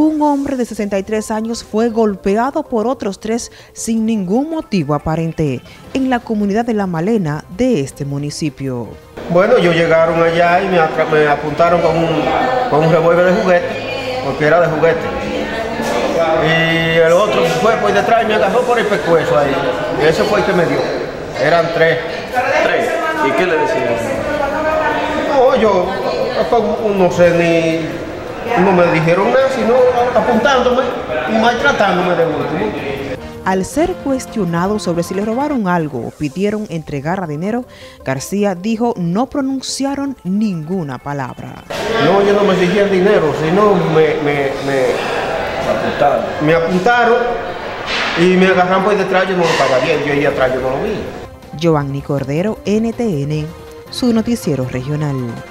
un hombre de 63 años fue golpeado por otros 3 sin ningún motivo aparente en la comunidad de La Malena de este municipio. Bueno, ellos llegaron allá y me apuntaron con un revólver de juguete, porque era de juguete. Y el otro fue por detrás y me agarró por el pescuezo ahí. Y ese fue el que me dio. Eran 3. ¿3? ¿Y qué le decían? No, yo no sé ni... No me dijeron nada, sino apuntándome y maltratándome de último. Al ser cuestionado sobre si le robaron algo o pidieron entregar dinero, García dijo no pronunciaron ninguna palabra. No, yo no me exigía el dinero, sino me apuntaron y me agarraron por detrás, yo no lo pagaba bien, yo ahí atrás yo no lo vi. Giovanni Cordero, NTN, su noticiero regional.